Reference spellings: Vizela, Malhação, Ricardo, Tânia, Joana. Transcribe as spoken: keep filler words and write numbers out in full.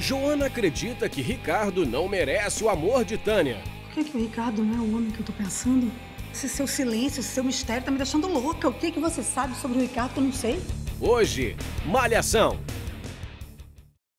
Joana acredita que Ricardo não merece o amor de Tânia. Por que, que o Ricardo não é o homem que eu tô pensando? Esse seu silêncio, esse seu mistério tá me deixando louca. O que, que você sabe sobre o Ricardo que eu não sei? Hoje, Malhação.